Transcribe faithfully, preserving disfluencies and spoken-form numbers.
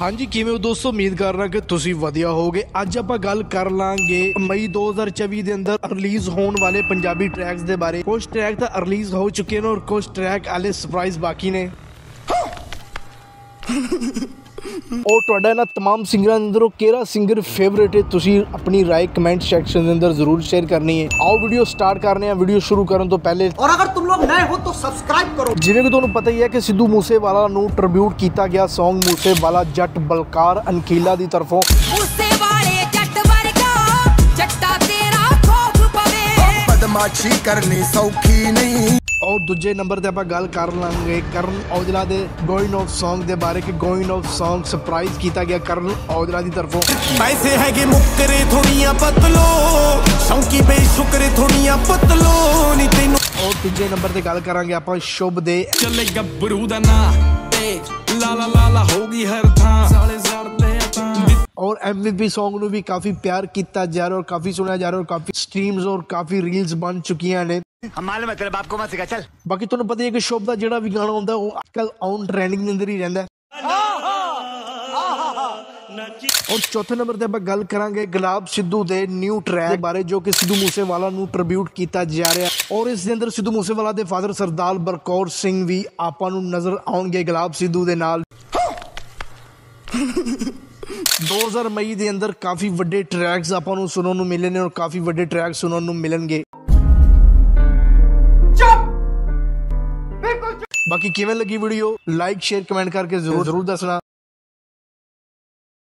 हाँ जी किवें हो दोस्तों, उम्मीद कर रहा कि तुसीं वधिया होगे। अज आप गल कर लांगे मई दो हजार चौबीस के अंदर रिलीज होने वाले पंजाबी ट्रैक्स के बारे। कुछ ट्रैक तो रिलीज हो चुके हैं और कुछ ट्रैक आले सरप्राइज बाकी ने। और तुहाडा ना तमाम सिंगर अंदरों केड़ा सिंगर फेवरेट है, तुसी अपनी राय कमेंट सेक्शन के अंदर जरूर शेयर करनी है। आओ वीडियो स्टार्ट करने हैं। वीडियो शुरू करने तो पहले, और अगर तुम लोग नए हो तो सब्सक्राइब करो। जिवें कि तुहानूं पता ही है कि सिद्धू मूसेवाला नूं ट्रिब्यूट किया गया सॉन्ग मूसेवाला जट बलकार अंकीला दी तरफों बदमाशी करनी सौखी नहीं। और दूजे नंबर ते आपां गल कर लांगे करण औजला दे गोइंग ऑफ सॉन्ग दे बारे के। गोइंग ऑफ सॉन्ग सरप्राइज किया गया करण औजला दी तरफों। पैसे है कि मुकरे थोड़ियां पतलो शौकी बेशुकरे थोड़ियां पतलो नी तैनू। और तीजे नंबर ते गल करांगे आपां शुभ दे चले गब्बरू दा ना तेज ला ला ला ला होगी हर था साले जरदे था। और एमवीपी सॉन्ग नु भी काफी प्यार किया जा रहा और काफी सुना जा रहा और काफी स्ट्रीम्स और काफी रील्स बन चुकियां ने। मालूम है तेरे बाप को मत सिखा चल। बाकी तुहानूं पता ही है कि शोभ दा जेड़ा भी गाना हुंदा वो आजकल ऑन ट्रेंडिंग अंदर ही रहिंदा। और चौथे नंबर ते आपां गल करांगे गुलाब सिद्धू दे न्यू ट्रैक बारे जो कि सिद्धू मूसेवाला नूं ट्रिब्यूट किया जा रहा है। और इस दे अंदर सिद्धू मूसेवाला दे फादर सरदार बरकौर सिंह भी आपां नूं नजर आउणगे गुलाब सिद्धू दे नाल। दो हज़ार मई के अंदर काफ़ी वड्डे ट्रैक्स आपां नूं सुनण नूं मिले ने और काफ़ी वड्डे ट्रैक सुनण नूं मिलणगे। बाकी किवें लगी वीडियो लाइक शेयर कमेंट करके जरूर जरूर दसना।